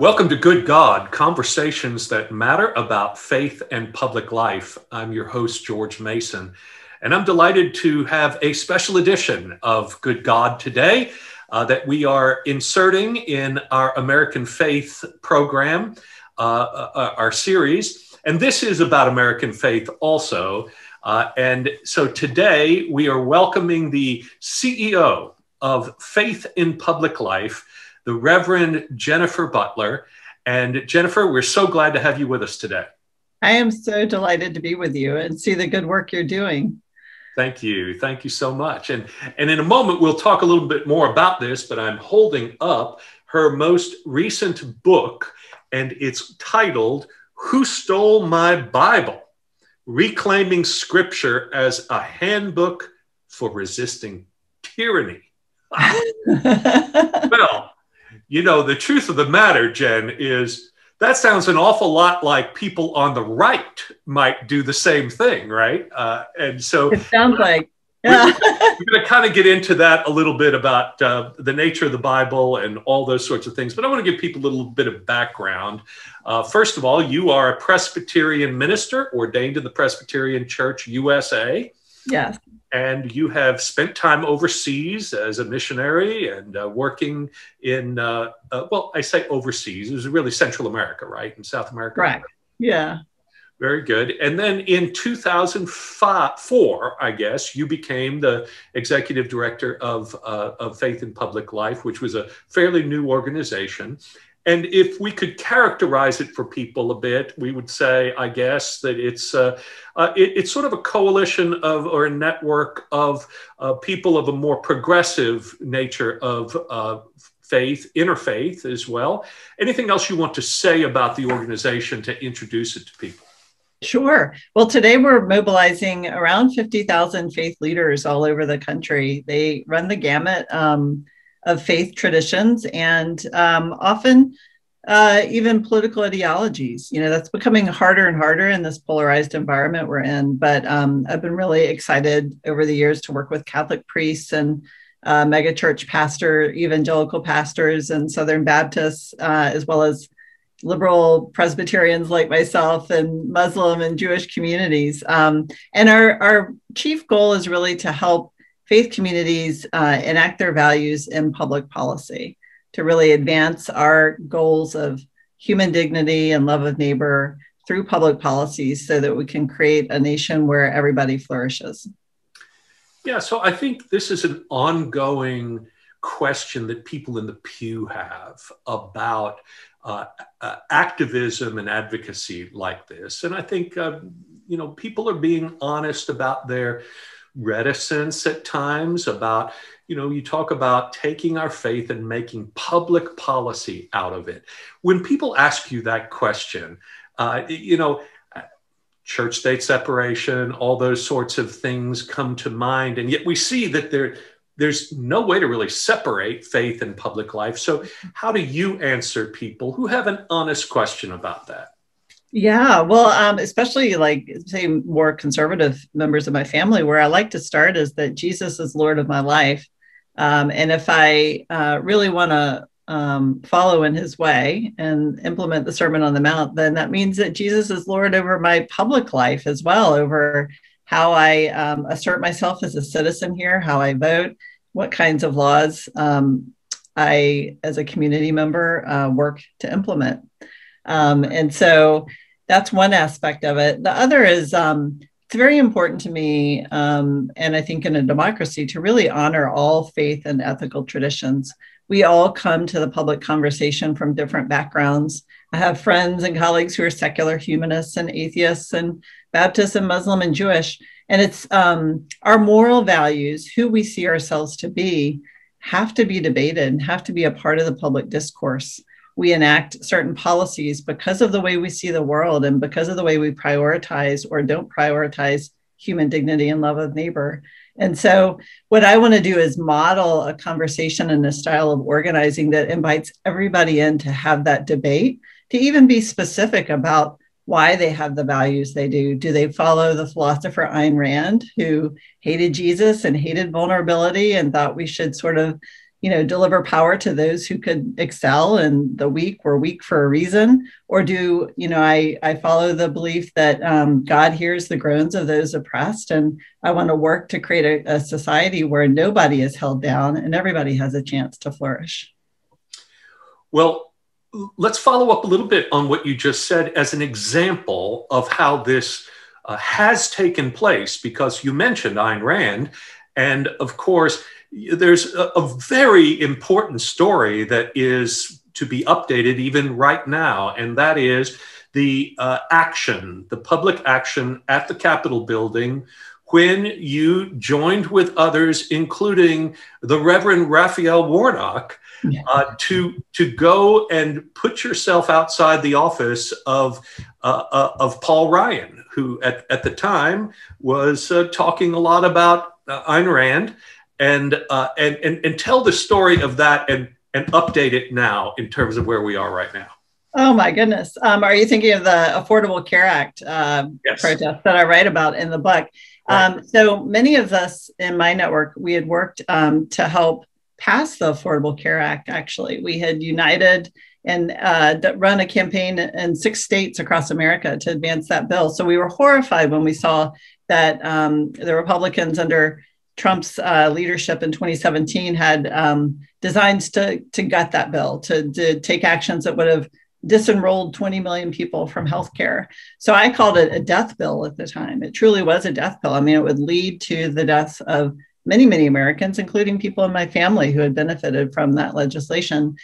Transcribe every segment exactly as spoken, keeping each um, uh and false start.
Welcome to Good God, Conversations That Matter About Faith and Public Life. I'm your host, George Mason, and I'm delighted to have a special edition of Good God today uh, that we are inserting in our American Faith program, uh, our series. And this is about American faith also. Uh, and so today we are welcoming the C E O of Faith in Public Life, the Reverend Jennifer Butler. And Jennifer, we're so glad to have you with us today. I am so delighted to be with you and see the good work you're doing. Thank you. Thank you so much. And, and in a moment, we'll talk a little bit more about this, but I'm holding up her most recent book, and it's titled, Who Stole My Bible? Reclaiming Scripture as a Handbook for Resisting Tyranny. Well, you know, the truth of the matter, Jen, is that sounds an awful lot like people on the right might do the same thing, right? Uh, and so it sounds like, yeah. we're, we're going to kind of get into that a little bit about uh, the nature of the Bible and all those sorts of things. But I want to give people a little bit of background. Uh, first of all, you are a Presbyterian minister ordained to the Presbyterian Church U S A. Yes. And you have spent time overseas as a missionary and uh, working in, uh, uh, well, I say overseas, it was really Central America, right? In South America. Right. Yeah. Very good. And then in two thousand four, I guess, you became the executive director of, uh, of Faith in Public Life, which was a fairly new organization. And if we could characterize it for people a bit, we would say, I guess, that it's uh, uh, it, it's sort of a coalition of or a network of uh, people of a more progressive nature of uh, faith, interfaith as well. Anything else you want to say about the organization to introduce it to people? Sure. Well, today we're mobilizing around fifty thousand faith leaders all over the country. They run the gamut Um, of faith traditions and um, often uh, even political ideologies. You know, that's becoming harder and harder in this polarized environment we're in. But um, I've been really excited over the years to work with Catholic priests and uh, megachurch pastor, evangelical pastors and Southern Baptists, uh, as well as liberal Presbyterians like myself and Muslim and Jewish communities. Um, and our, our chief goal is really to help faith communities uh, enact their values in public policy to really advance our goals of human dignity and love of neighbor through public policies so that we can create a nation where everybody flourishes. Yeah, so I think this is an ongoing question that people in the pew have about uh, uh, activism and advocacy like this. And I think, uh, you know, people are being honest about their reticence at times about, you know, you talk about taking our faith and making public policy out of it. When people ask you that question, uh, you know, church-state separation, all those sorts of things come to mind. And yet we see that there, there's no way to really separate faith and public life. So how do you answer people who have an honest question about that? Yeah, well, um, especially like, say, more conservative members of my family, where I like to start is that Jesus is Lord of my life. Um, and if I uh, really want to um, follow in his way and implement the Sermon on the Mount, then that means that Jesus is Lord over my public life as well, over how I um, assert myself as a citizen here, how I vote, what kinds of laws um, I, as a community member, uh, work to implement. Um, and so that's one aspect of it. The other is um, it's very important to me, um, and I think in a democracy, to really honor all faith and ethical traditions. We all come to the public conversation from different backgrounds. I have friends and colleagues who are secular humanists and atheists and Baptists and Muslim and Jewish. And it's um, our moral values, who we see ourselves to be, have to be debated and have to be a part of the public discourse. We enact certain policies because of the way we see the world and because of the way we prioritize or don't prioritize human dignity and love of neighbor. And so what I want to do is model a conversation and a style of organizing that invites everybody in to have that debate, to even be specific about why they have the values they do. Do they follow the philosopher Ayn Rand, who hated Jesus and hated vulnerability and thought we should sort of you know, deliver power to those who could excel, and the weak were weak for a reason? Or do, you know, I, I follow the belief that um, God hears the groans of those oppressed, and I want to work to create a, a society where nobody is held down and everybody has a chance to flourish? Well, let's follow up a little bit on what you just said as an example of how this uh, has taken place, because you mentioned Ayn Rand, and of course, there's a, a very important story that is to be updated even right now, and that is the uh, action, the public action at the Capitol building when you joined with others, including the Reverend Raphael Warnock, uh, to, to go and put yourself outside the office of, uh, uh, of Paul Ryan, who at, at the time was uh, talking a lot about uh, Ayn Rand. And, uh, and, and, and tell the story of that, and, and update it now in terms of where we are right now. Oh my goodness. Um, are you thinking of the Affordable Care Act uh, yes. protests that I write about in the book? Right. Um, so many of us in my network, we had worked um, to help pass the Affordable Care Act, actually. We had united and uh, run a campaign in six states across America to advance that bill. So we were horrified when we saw that um, the Republicans under Trump's uh, leadership in twenty seventeen had um, designs to, to gut that bill, to, to take actions that would have disenrolled twenty million people from healthcare. So I called it a death bill at the time. It truly was a death bill. I mean, it would lead to the deaths of many, many Americans, including people in my family who had benefited from that legislation.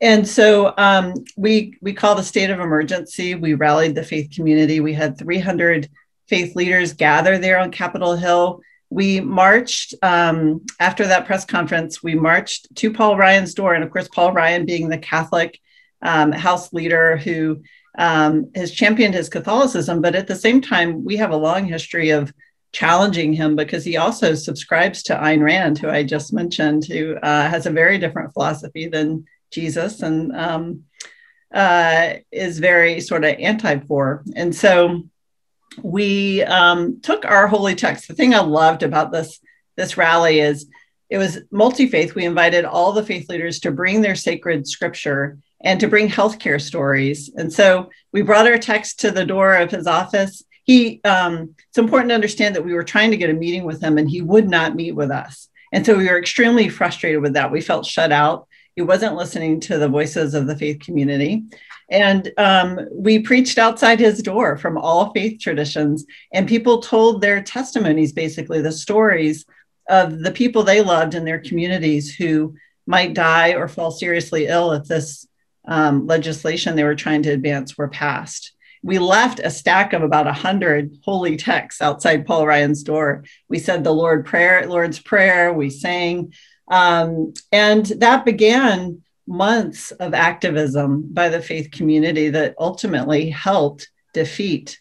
And so um, we, we called a state of emergency. We rallied the faith community. We had three hundred faith leaders gather there on Capitol Hill. We marched, um, after that press conference, we marched to Paul Ryan's door. And of course, Paul Ryan, being the Catholic um, House leader who um, has championed his Catholicism, but at the same time, we have a long history of challenging him because he also subscribes to Ayn Rand, who I just mentioned, who uh, has a very different philosophy than Jesus, and um, uh, is very sort of anti-poor. And so we um, took our holy text. The thing I loved about this, this rally is it was multi-faith. We invited all the faith leaders to bring their sacred scripture and to bring healthcare stories. And so we brought our text to the door of his office. He, um, it's important to understand that we were trying to get a meeting with him and he would not meet with us. And so we were extremely frustrated with that. We felt shut out. He wasn't listening to the voices of the faith community. And um, we preached outside his door from all faith traditions, and people told their testimonies, basically the stories of the people they loved in their communities who might die or fall seriously ill if this um, legislation they were trying to advance were passed. We left a stack of about one hundred holy texts outside Paul Ryan's door. We said the Lord prayer, Lord's Prayer, we sang. Um, and that began months of activism by the faith community that ultimately helped defeat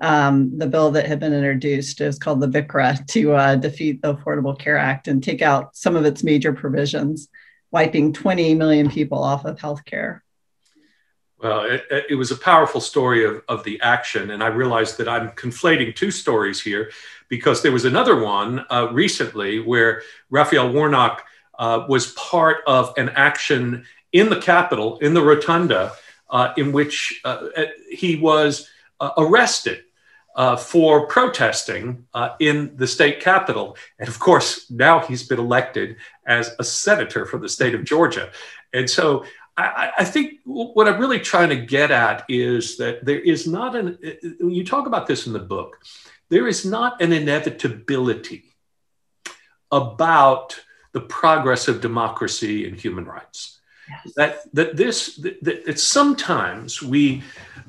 um, the bill that had been introduced. It was called the BICRA, to uh, defeat the Affordable Care Act and take out some of its major provisions, wiping twenty million people off of healthcare. Well, it, it was a powerful story of, of the action. And I realized that I'm conflating two stories here, because there was another one uh, recently where Raphael Warnock uh, was part of an action in the Capitol, in the Rotunda, uh, in which uh, he was uh, arrested uh, for protesting uh, in the state Capitol. And of course, now he's been elected as a senator from the state of Georgia. And so I think what I'm really trying to get at is that there is not an, when you talk about this in the book, there is not an inevitability about the progress of democracy and human rights. Yes. That, that this, that, that sometimes we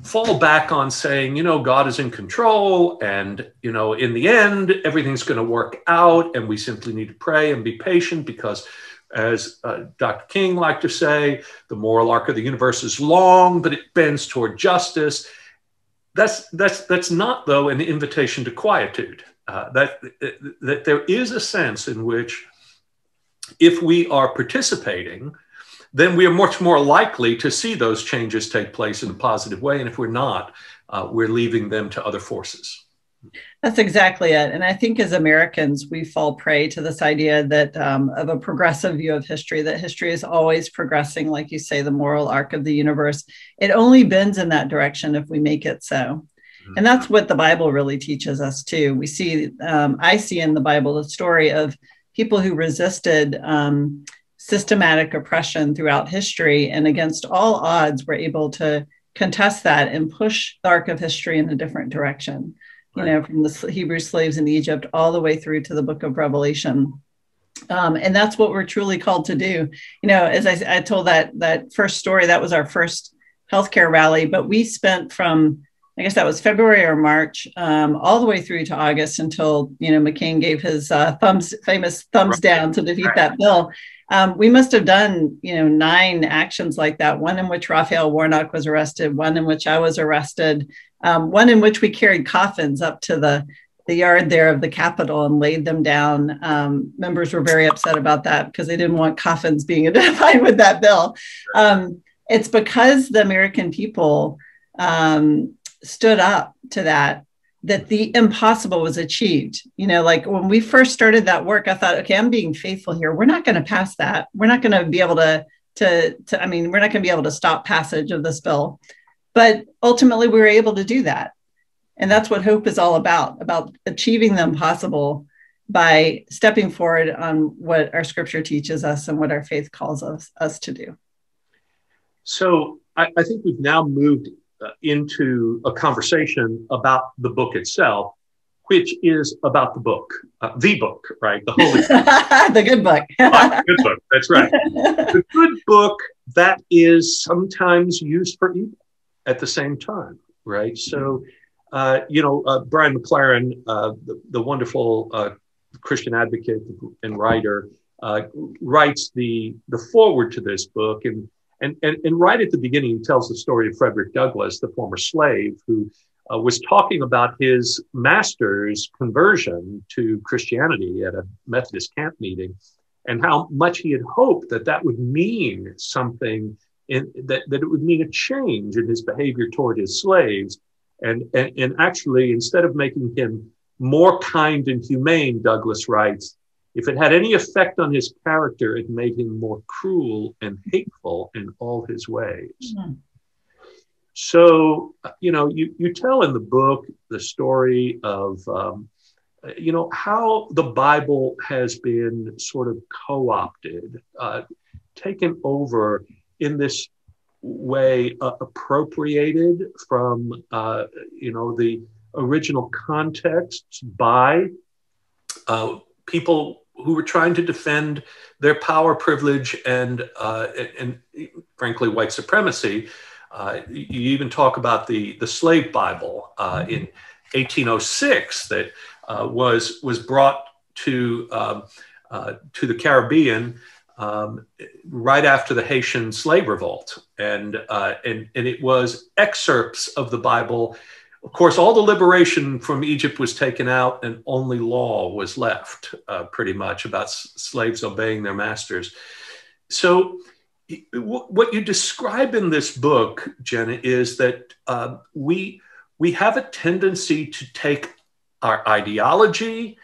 fall back on saying, you know, God is in control and, you know, in the end, everything's going to work out and we simply need to pray and be patient because, as uh, Doctor King liked to say, the moral arc of the universe is long, but it bends toward justice. That's, that's, that's not, though, an invitation to quietude. Uh, that, that there is a sense in which if we are participating, then we are much more likely to see those changes take place in a positive way. And if we're not, uh, we're leaving them to other forces. That's exactly it. And I think as Americans, we fall prey to this idea that um, of a progressive view of history, that history is always progressing, like you say, the moral arc of the universe. It only bends in that direction if we make it so. And that's what the Bible really teaches us too. We see, um, I see in the Bible, the story of people who resisted um, systematic oppression throughout history, and against all odds were able to contest that and push the arc of history in a different direction. Right. You know, from the Hebrew slaves in Egypt all the way through to the book of Revelation. Um, and that's what we're truly called to do. You know, as I, I told that, that first story, that was our first healthcare rally, but we spent from, I guess that was February or March, um, all the way through to August until, you know, McCain gave his uh, thumbs, famous thumbs right. down to defeat right. that bill. Um, we must have done, you know, nine actions like that, one in which Raphael Warnock was arrested, one in which I was arrested, um, one in which we carried coffins up to the, the yard there of the Capitol and laid them down. Um, members were very upset about that because they didn't want coffins being identified with that bill. Um, it's because the American people um, stood up to that, that the impossible was achieved. You know, like when we first started that work, I thought, okay, I'm being faithful here. We're not going to pass that. We're not going to be able to, to, to, I mean, we're not going to be able to stop passage of this bill. But ultimately we were able to do that. And that's what hope is all about, about achieving the impossible by stepping forward on what our scripture teaches us and what our faith calls us, us to do. So I, I think we've now moved into a conversation about the book itself, which is about the book, uh, the book, right? The holy book. The good book. Ah, the good book, that's right. The good book that is sometimes used for evil at the same time, right? So, uh, you know, uh, Brian McLaren, uh, the, the wonderful uh, Christian advocate and writer, uh, writes the, the foreword to this book, and And, and, and right at the beginning, he tells the story of Frederick Douglass, the former slave, who uh, was talking about his master's conversion to Christianity at a Methodist camp meeting, and how much he had hoped that that would mean something, in, that, that it would mean a change in his behavior toward his slaves. And, and, and actually, instead of making him more kind and humane, Douglass writes, if it had any effect on his character, it made him more cruel and hateful in all his ways. Mm-hmm. So, you know, you, you tell in the book the story of, um, you know, how the Bible has been sort of co-opted, uh, taken over in this way, uh, appropriated from, uh, you know, the original contexts by uh, people who were trying to defend their power, privilege, and uh, and, and frankly, white supremacy. Uh, you even talk about the the slave Bible uh, in eighteen oh six that uh, was was brought to um, uh, to the Caribbean um, right after the Haitian slave revolt, and uh, and and it was excerpts of the Bible. Of course, all the liberation from Egypt was taken out and only law was left, uh, pretty much, about s slaves obeying their masters. So what you describe in this book, Jenna, is that uh, we, we have a tendency to take our ideology,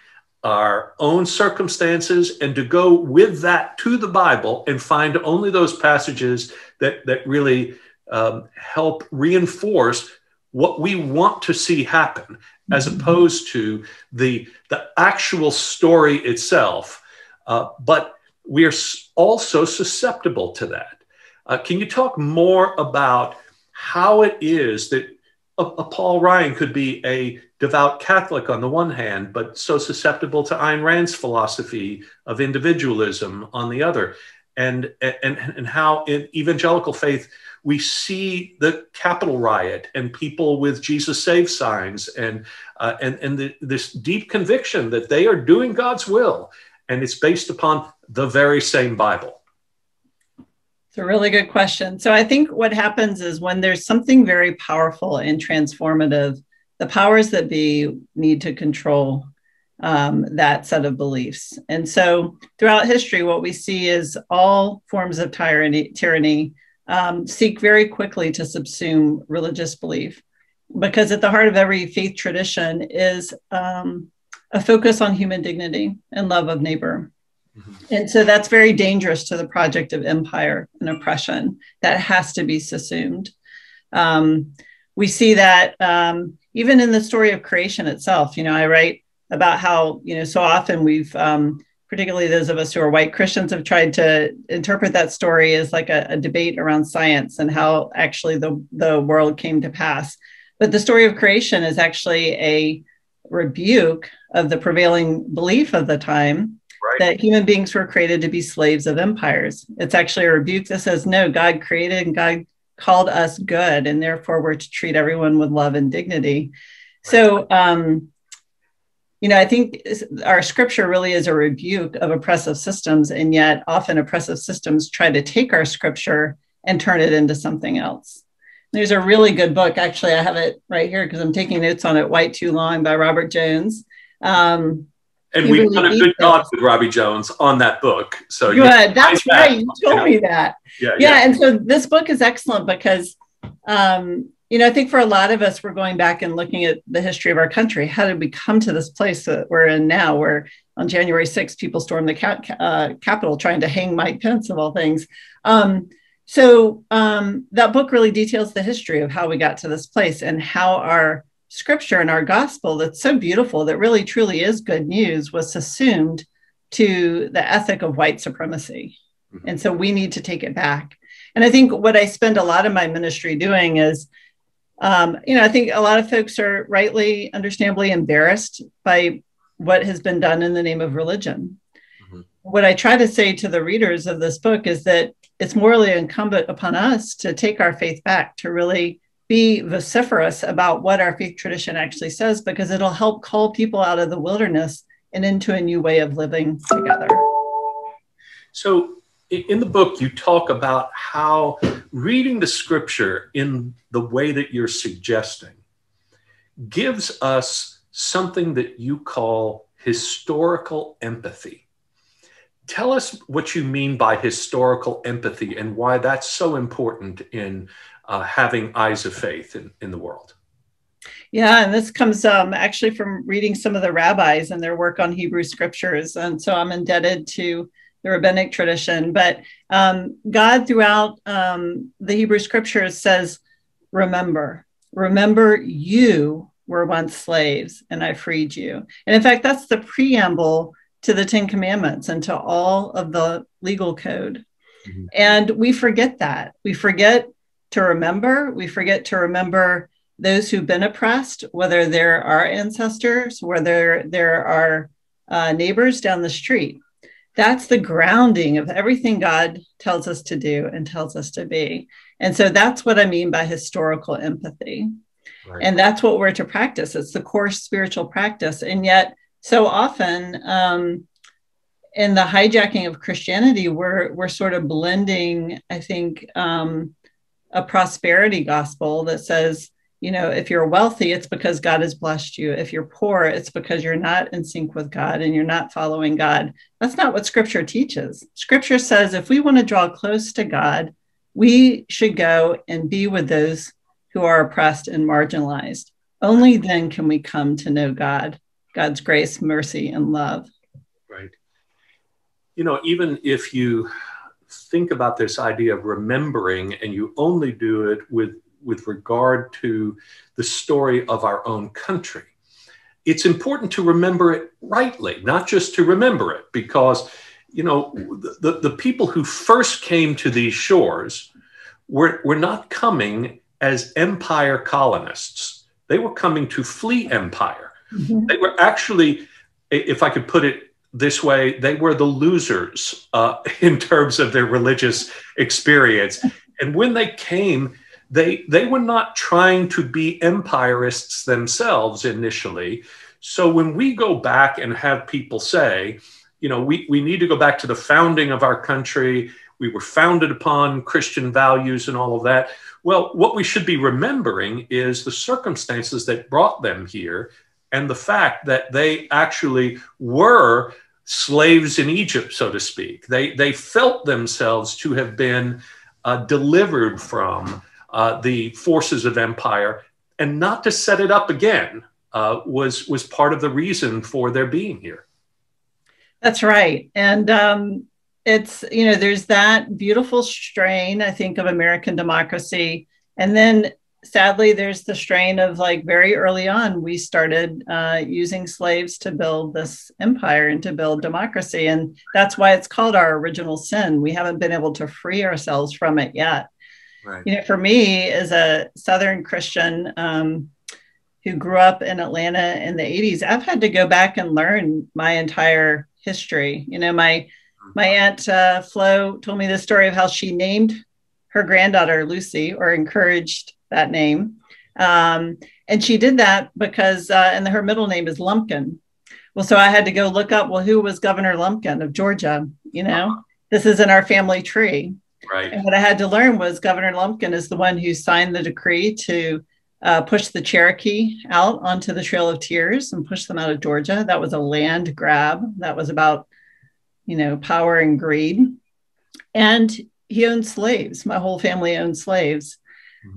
our own circumstances, and to go with that to the Bible and find only those passages that, that really um, help reinforce what we want to see happen, as opposed to the, the actual story itself. Uh, but we are also susceptible to that. Uh, can you talk more about how it is that a, a Paul Ryan could be a devout Catholic on the one hand, but so susceptible to Ayn Rand's philosophy of individualism on the other, and, and, and how in evangelical faith, we see the Capitol riot and people with Jesus Save signs and, uh, and, and the, this deep conviction that they are doing God's will. And it's based upon the very same Bible. It's a really good question. So I think what happens is when there's something very powerful and transformative, the powers that be need to control um, that set of beliefs. And so throughout history, what we see is all forms of tyranny, tyranny Um, seek very quickly to subsume religious belief. because at the heart of every faith tradition is um, a focus on human dignity and love of neighbor. Mm-hmm. And so that's very dangerous to the project of empire and oppression. That has to be subsumed. Um, we see that um, even in the story of creation itself. You know, I write about how, you know, so often we've, um, particularly those of us who are white Christians, have tried to interpret that story as like a, a debate around science and how actually the, the world came to pass. But the story of creation is actually a rebuke of the prevailing belief of the time, right, that human beings were created to be slaves of empires. It's actually a rebuke that says, no, God created and God called us good, and therefore we're to treat everyone with love and dignity. Right. So, um, you know, I think our scripture really is a rebuke of oppressive systems, and yet often oppressive systems try to take our scripture and turn it into something else. There's a really good book, actually, I have it right here because I'm taking notes on it, White Too Long by Robert Jones. Um, and we've really done a good talk with Robbie Jones on that book. So good, that's right, that. you told yeah. me that. Yeah, yeah, yeah, and so this book is excellent because, um, you know, I think for a lot of us, we're going back and looking at the history of our country. How did we come to this place that we're in now, where on January sixth, people stormed the cap uh, Capitol trying to hang Mike Pence, of all things. Um, So um, that book really details the history of how we got to this place and how our scripture and our gospel, that's so beautiful, that really truly is good news, was assumed to the ethic of white supremacy. Mm-hmm. And so we need to take it back. And I think what I spend a lot of my ministry doing is, um, you know, I think a lot of folks are rightly, understandably embarrassed by what has been done in the name of religion. Mm-hmm. What I try to say to the readers of this book is that it's morally incumbent upon us to take our faith back, to really be vociferous about what our faith tradition actually says, because it'll help call people out of the wilderness and into a new way of living together. So in the book, you talk about how reading the scripture in the way that you're suggesting gives us something that you call historical empathy. Tell us what you mean by historical empathy and why that's so important in uh, having eyes of faith in, in the world. Yeah, and this comes um, actually from reading some of the rabbis and their work on Hebrew scriptures. And so I'm indebted to the rabbinic tradition. But um, God throughout um, the Hebrew scriptures says, remember, remember you were once slaves and I freed you. And in fact, that's the preamble to the Ten Commandments and to all of the legal code. Mm-hmm. And we forget that. We forget to remember. We forget to remember those who've been oppressed, whether they're our ancestors, whether they're our uh, neighbors down the street. That's the grounding of everything God tells us to do and tells us to be. And so that's what I mean by historical empathy. Right. And that's what we're to practice. It's the core spiritual practice. And yet, so often um, in the hijacking of Christianity, we're, we're sort of blending, I think, um, a prosperity gospel that says, you know, if you're wealthy, it's because God has blessed you. If you're poor, it's because you're not in sync with God and you're not following God. That's not what scripture teaches. Scripture says if we want to draw close to God, we should go and be with those who are oppressed and marginalized. Only then can we come to know God. God's grace, mercy, and love. Right. You know, even if you think about this idea of remembering and you only do it with, with regard to the story of our own country, it's important to remember it rightly, not just to remember it, because, you know, the, the people who first came to these shores were, were not coming as empire colonists. They were coming to flee empire. Mm-hmm. They were actually, if I could put it this way, they were the losers uh, in terms of their religious experience. And when they came, they, they were not trying to be empirists themselves initially. So when we go back and have people say, you know, we, we need to go back to the founding of our country, we were founded upon Christian values and all of that. Well, what we should be remembering is the circumstances that brought them here, and the fact that they actually were slaves in Egypt, so to speak. They, they felt themselves to have been uh, delivered from uh, the forces of empire and not to set it up again uh, was was part of the reason for their being here. That's right. And um, it's, you know, there's that beautiful strain, I think, of American democracy. And then sadly, there's the strain of, like, very early on, we started uh, using slaves to build this empire and to build democracy. And that's why it's called our original sin. We haven't been able to free ourselves from it yet. Right. You know, for me, as a Southern Christian um, who grew up in Atlanta in the eighties, I've had to go back and learn my entire history. You know, my my aunt uh, Flo told me the story of how she named her granddaughter Lucy, or encouraged that name. Um, and she did that because, uh, and her middle name is Lumpkin. Well, so I had to go look up, well, who was Governor Lumpkin of Georgia? You know, uh-huh. This is in our family tree. Right. And what I had to learn was Governor Lumpkin is the one who signed the decree to uh, push the Cherokee out onto the Trail of Tears and push them out of Georgia. That was a land grab. That was about, you know, power and greed. And he owned slaves. My whole family owned slaves.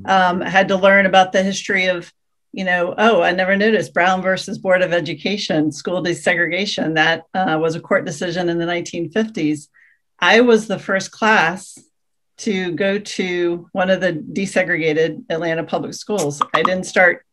Um, I had to learn about the history of, you know, oh, I never noticed Brown versus Board of Education, school desegregation. That uh, was a court decision in the nineteen fifties. I was the first class to go to one of the desegregated Atlanta public schools. I didn't start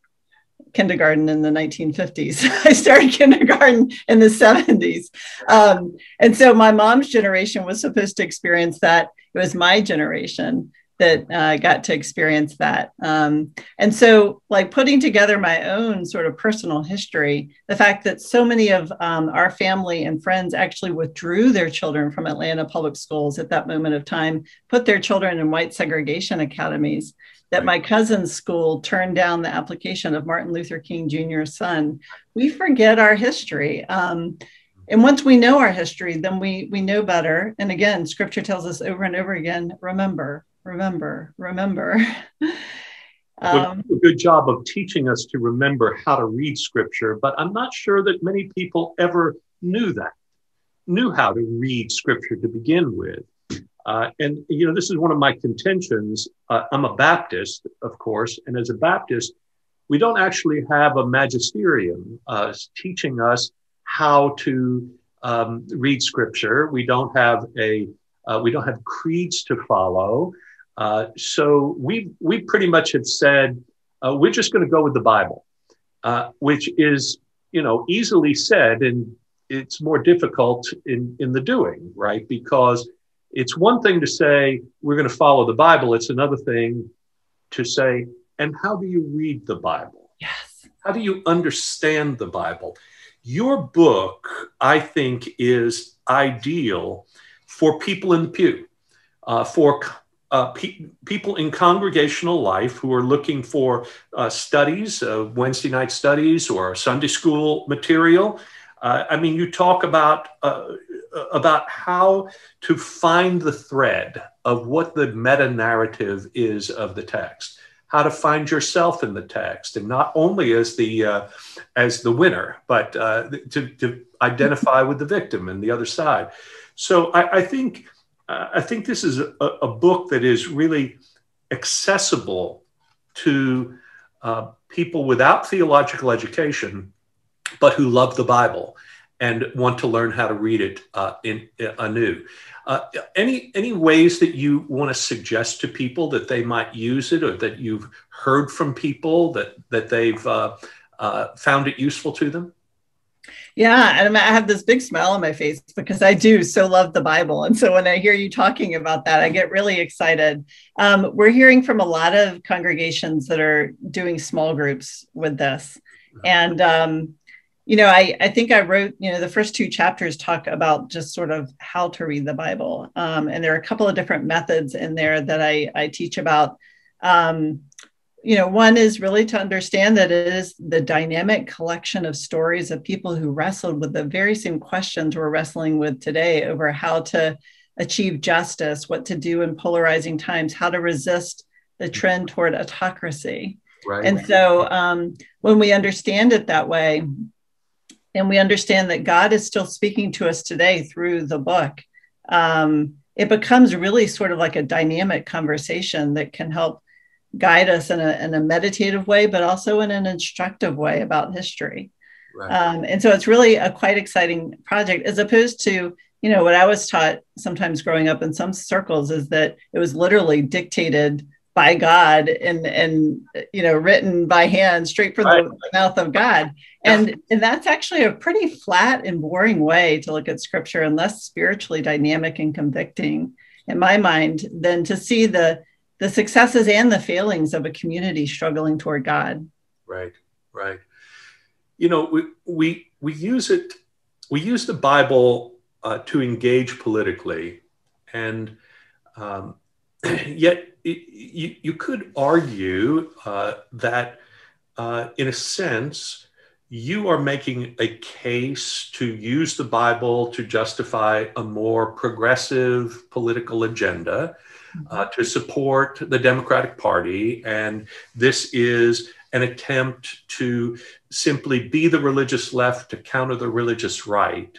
kindergarten in the nineteen fifties. I started kindergarten in the seventies. Um, and so my mom's generation was supposed to experience that. It was my generation that uh, got to experience that. Um, and so, like, putting together my own sort of personal history, the fact that so many of um, our family and friends actually withdrew their children from Atlanta public schools at that moment of time, put their children in white segregation academies, that my cousin's school turned down the application of Martin Luther King Junior's son. We forget our history. Um, And once we know our history, then we we know better. And again, scripture tells us over and over again, remember, remember, remember. um, well, a good job of teaching us to remember how to read scripture, but I'm not sure that many people ever knew that, knew how to read scripture to begin with. Uh, and, you know, this is one of my contentions. Uh, I'm a Baptist, of course, and as a Baptist, we don't actually have a magisterium uh, teaching us how to um, read scripture. We don't have a uh, we don't have creeds to follow, uh, so we we pretty much have said uh, we're just going to go with the Bible, uh, which is, you know, easily said, and it's more difficult in in the doing, right? Because it's one thing to say we're going to follow the Bible; it's another thing to say, and how do you read the Bible? Yes. How do you understand the Bible? Your book, I think, is ideal for people in the pew, uh, for uh, pe people in congregational life who are looking for uh, studies, uh, Wednesday night studies or Sunday school material. Uh, I mean, you talk about, uh, about how to find the thread of what the meta-narrative is of the text, how to find yourself in the text, and not only as the uh, as the winner, but uh, to, to identify with the victim and the other side. So I, I think uh, I think this is a, a book that is really accessible to uh, people without theological education, but who love the Bible and want to learn how to read it uh, in, in anew. Uh, any any ways that you want to suggest to people that they might use it, or that you've heard from people that that they've uh, uh, found it useful to them? Yeah, and I have this big smile on my face because I do so love the Bible, and so when I hear you talking about that, I get really excited. Um, we're hearing from a lot of congregations that are doing small groups with this, and um, you know, I, I think I wrote, you know, the first two chapters talk about just sort of how to read the Bible. Um, and there are a couple of different methods in there that I, I teach about. Um, you know, one is really to understand that it is the dynamic collection of stories of people who wrestled with the very same questions we're wrestling with today over how to achieve justice, what to do in polarizing times, how to resist the trend toward autocracy. Right. And so um, when we understand it that way, and we understand that God is still speaking to us today through the book, um, it becomes really sort of like a dynamic conversation that can help guide us in a, in a meditative way, but also in an instructive way about history. Right. Um, and so it's really a quite exciting project, as opposed to, you know, what I was taught sometimes growing up in some circles is that it was literally dictated by God and, and, you know, written by hand straight from right. the mouth of God. And, and that's actually a pretty flat and boring way to look at scripture, and less spiritually dynamic and convicting in my mind than to see the, the successes and the failings of a community struggling toward God. Right. Right. You know, we, we, we use it, we use the Bible uh, to engage politically, and um, yet You, you could argue uh, that, uh, in a sense, you are making a case to use the Bible to justify a more progressive political agenda, uh, to support the Democratic Party. And this is an attempt to simply be the religious left to counter the religious right.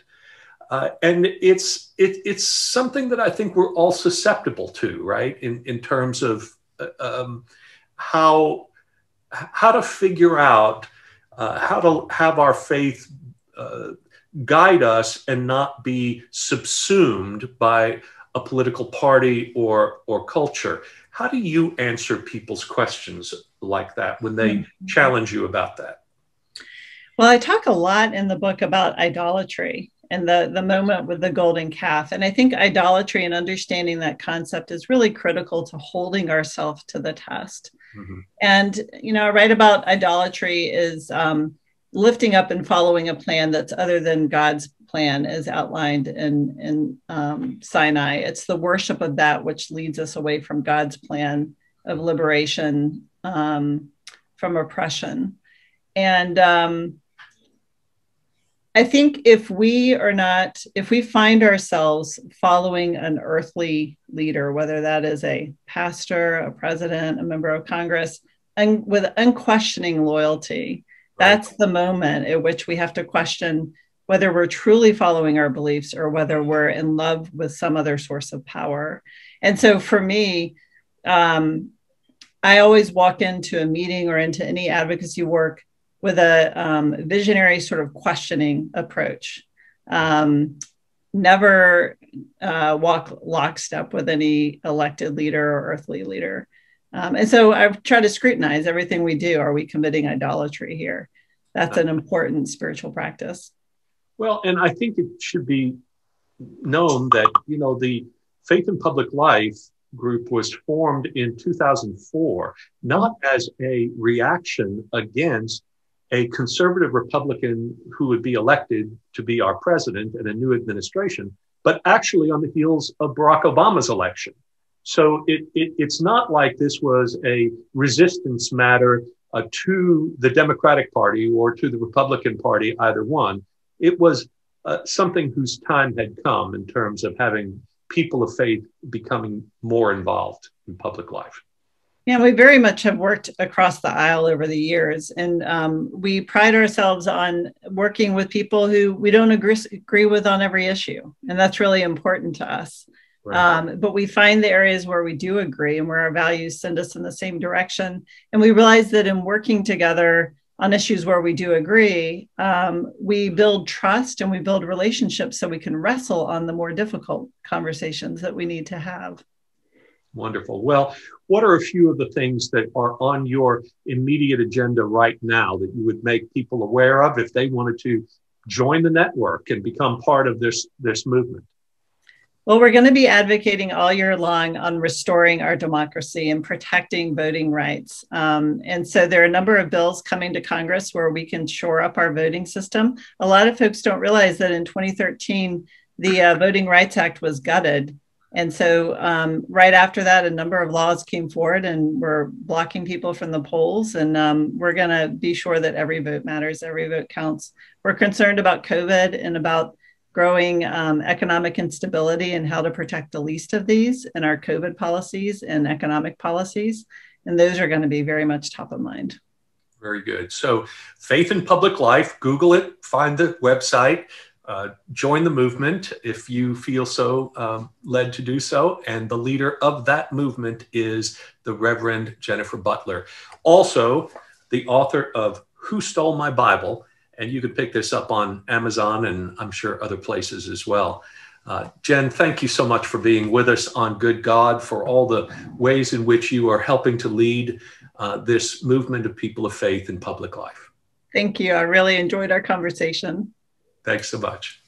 Uh, and it's it, it's something that I think we're all susceptible to, right? In in terms of uh, um, how how to figure out uh, how to have our faith uh, guide us and not be subsumed by a political party or or culture. How do you answer people's questions like that when they mm-hmm. challenge you about that? Well, I talk a lot in the book about idolatry and the, the moment with the golden calf. And I think idolatry and understanding that concept is really critical to holding ourselves to the test. Mm-hmm. And, you know, I write about idolatry is um, lifting up and following a plan that's other than God's plan as outlined in, in um, Sinai. It's the worship of that which leads us away from God's plan of liberation um, from oppression. And, um, I think if we are not, if we find ourselves following an earthly leader, whether that is a pastor, a president, a member of Congress, and with unquestioning loyalty, right. that's the moment at which we have to question whether we're truly following our beliefs or whether we're in love with some other source of power. And so for me, um, I always walk into a meeting or into any advocacy work with a um, visionary sort of questioning approach. Um, never uh, walk lockstep with any elected leader or earthly leader. Um, and so I've tried to scrutinize everything we do. Are we committing idolatry here? That's an important spiritual practice. Well, and I think it should be known that, you know, the Faith in Public Life group was formed in two thousand four, not as a reaction against a conservative Republican who would be elected to be our president and a new administration, but actually on the heels of Barack Obama's election. So it, it, it's not like this was a resistance matter uh, to the Democratic Party or to the Republican Party, either one. It was uh, something whose time had come in terms of having people of faith becoming more involved in public life. Yeah, we very much have worked across the aisle over the years. And um, we pride ourselves on working with people who we don't agree, agree with on every issue. And that's really important to us. Right. Um, but we find the areas where we do agree and where our values send us in the same direction. And we realize that in working together on issues where we do agree, um, we build trust and we build relationships so we can wrestle on the more difficult conversations that we need to have. Wonderful. Well, what are a few of the things that are on your immediate agenda right now that you would make people aware of if they wanted to join the network and become part of this, this movement? Well, we're going to be advocating all year long on restoring our democracy and protecting voting rights. Um, and so there are a number of bills coming to Congress where we can shore up our voting system. A lot of folks don't realize that in twenty thirteen, the uh, Voting Rights Act was gutted. And so um, right after that, a number of laws came forward and were blocking people from the polls. And um, we're going to be sure that every vote matters, every vote counts. We're concerned about COVID and about growing um, economic instability and how to protect the least of these in our COVID policies and economic policies. And those are going to be very much top of mind. Very good. So Faith in Public Life, Google it, find the website. uh, join the movement if you feel so um, led to do so. And the leader of that movement is the Reverend Jennifer Butler, also the author of Who Stole My Bible? And you could pick this up on Amazon and I'm sure other places as well. Uh, Jen, thank you so much for being with us on Good God, for all the ways in which you are helping to lead uh, this movement of people of faith in public life. Thank you. I really enjoyed our conversation. Thanks so much.